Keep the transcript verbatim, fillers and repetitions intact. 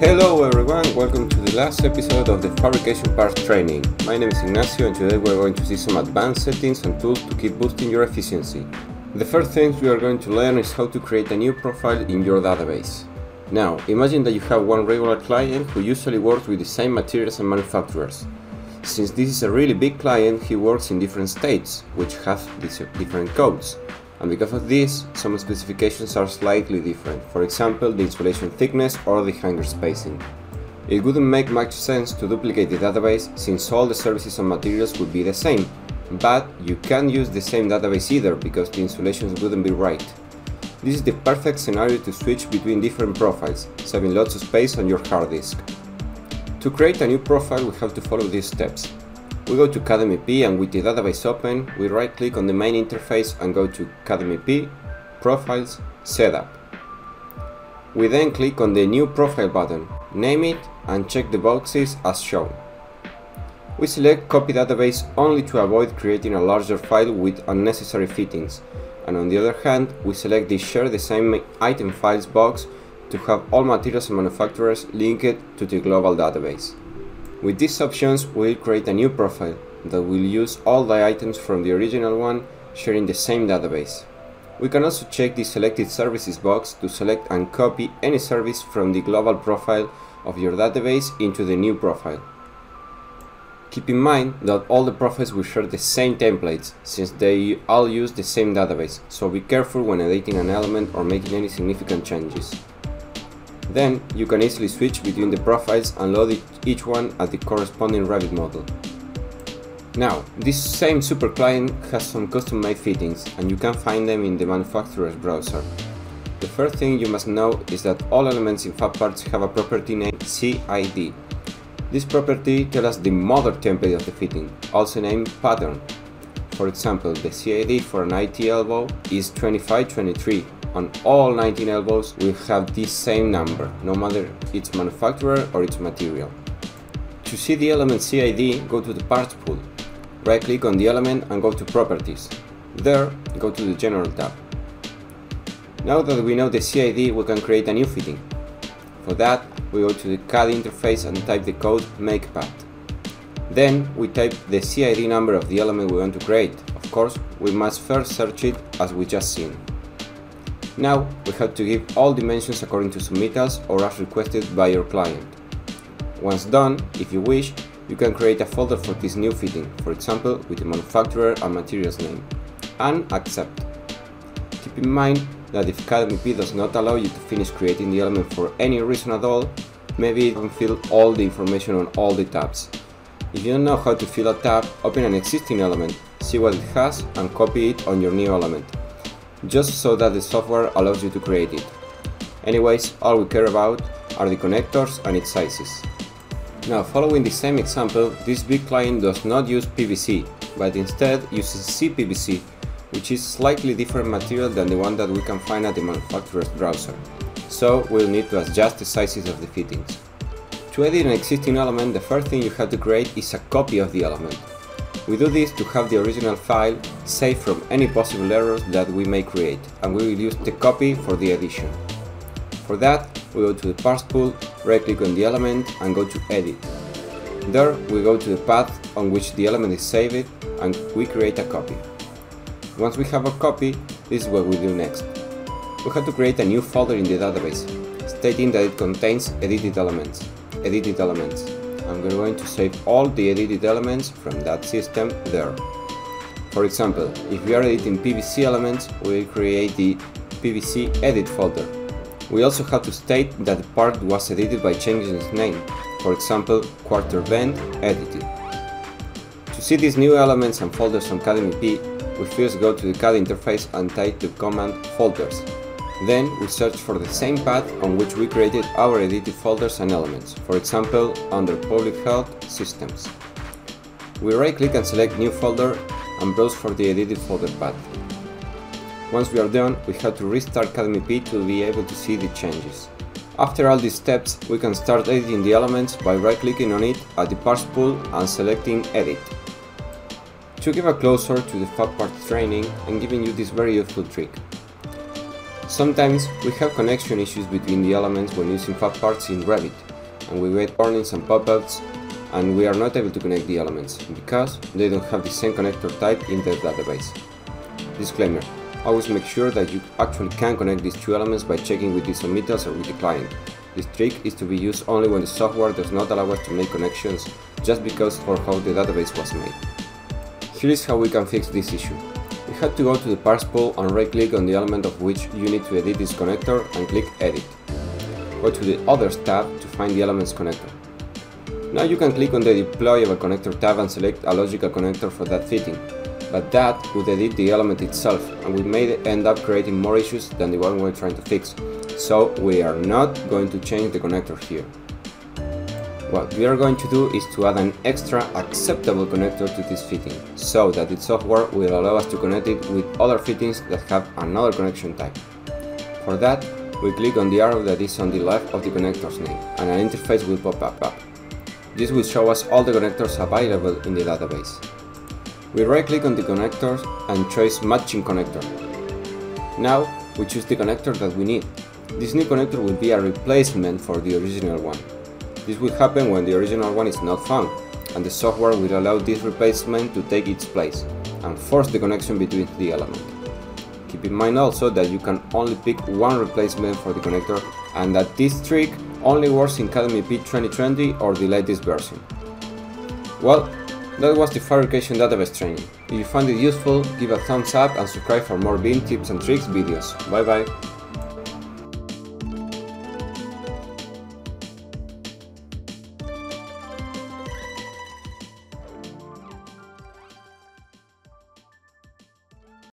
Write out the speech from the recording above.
Hello everyone, welcome to the last episode of the fabrication parts training. My name is Ignacio and today we're going to see some advanced settings and tools to keep boosting your efficiency. The first thing you are going to learn is how to create a new profile in your database. Now, imagine that you have one regular client who usually works with the same materials and manufacturers. Since this is a really big client, he works in different states, which have different codes. And because of this, some specifications are slightly different, for example the insulation thickness or the hanger spacing. It wouldn't make much sense to duplicate the database since all the services and materials would be the same, but you can't use the same database either because the insulations wouldn't be right. This is the perfect scenario to switch between different profiles, saving lots of space on your hard disk. To create a new profile we have to follow these steps. We go to CADmep and with the database open, we right click on the main interface and go to CADmep, Profiles, Setup. We then click on the New Profile button, name it and check the boxes as shown. We select Copy Database only to avoid creating a larger file with unnecessary fittings, and on the other hand we select the Share the same item files box to have all materials and manufacturers linked to the global database. With these options, we'll create a new profile that will use all the items from the original one, sharing the same database. We can also check the Selected Services box to select and copy any service from the global profile of your database into the new profile. Keep in mind that all the profiles will share the same templates, since they all use the same database, so be careful when editing an element or making any significant changes. Then, you can easily switch between the profiles and load each one at the corresponding Revit model. Now, this same super client has some custom-made fittings, and you can find them in the manufacturer's browser. The first thing you must know is that all elements in FabParts have a property named C I D. This property tells us the model template of the fitting, also named pattern. For example, the C I D for an I T elbow is twenty-five twenty-three. On all nineteen elbows will have this same number, no matter its manufacturer or its material. To see the element C I D, go to the Parts Pool, right-click on the element and go to Properties. There, go to the General tab. Now that we know the C I D, we can create a new fitting. For that, we go to the C A D interface and type the code MakePath. Then, we type the C I D number of the element we want to create. Of course, we must first search it as we just seen. Now, we have to give all dimensions according to submittals or as requested by your client. Once done, if you wish, you can create a folder for this new fitting, for example with the manufacturer and materials name, and accept. Keep in mind that if CADmep does not allow you to finish creating the element for any reason at all, maybe it won't fill all the information on all the tabs. If you don't know how to fill a tab, open an existing element, see what it has and copy it on your new element, just so that the software allows you to create it. Anyways, all we care about are the connectors and its sizes. Now, following the same example, this big client does not use P V C, but instead uses C P V C, which is slightly different material than the one that we can find at the manufacturer's browser, so we'll need to adjust the sizes of the fittings. To edit an existing element, the first thing you have to create is a copy of the element. We do this to have the original file safe from any possible errors that we may create, and we will use the copy for the addition. For that, we go to the Parts Pool, right-click on the element and go to Edit. There, we go to the path on which the element is saved and we create a copy. Once we have a copy, this is what we do next. We have to create a new folder in the database, stating that it contains edited elements, edited elements. And we're going to save all the edited elements from that system there. For example, if we are editing P V C elements, we'll create the P V C edit folder. We also have to state that the part was edited by changing its name, for example, quarter bend edited. To see these new elements and folders on CADmep, we first go to the C A D interface and type the command folders. Then we search for the same path on which we created our edited folders and elements, for example under Public Health Systems. We right click and select New Folder and browse for the edited folder path. Once we are done, we have to restart CADmep to be able to see the changes. After all these steps, we can start editing the elements by right clicking on it at the Parts Pool and selecting Edit. To give a closer to the FabParts training, I'm giving you this very useful trick. Sometimes we have connection issues between the elements when using FabParts in Revit, and we get warnings and pop-ups, and we are not able to connect the elements because they don't have the same connector type in their database. Disclaimer: always make sure that you actually can connect these two elements by checking with the submittals or with the client. This trick is to be used only when the software does not allow us to make connections just because for how the database was made. Here is how we can fix this issue. We have to go to the parts pool and right click on the element of which you need to edit this connector and click edit. Go to the others tab to find the elements connector. Now you can click on the deployable connector tab and select a logical connector for that fitting, but that would edit the element itself and we may end up creating more issues than the one we're trying to fix, so we are not going to change the connector here. What we are going to do is to add an extra acceptable connector to this fitting, so that the software will allow us to connect it with other fittings that have another connection type. For that, we click on the arrow that is on the left of the connector's name, and an interface will pop up. This will show us all the connectors available in the database. We right-click on the connectors and choose Matching Connector. Now we choose the connector that we need. This new connector will be a replacement for the original one. This will happen when the original one is not found, and the software will allow this replacement to take its place and force the connection between the elements. Keep in mind also that you can only pick one replacement for the connector, and that this trick only works in CADmep twenty twenty or the latest version. Well, that was the fabrication database training. If you found it useful, give a thumbs up and subscribe for more BIM tips and tricks videos. Bye bye!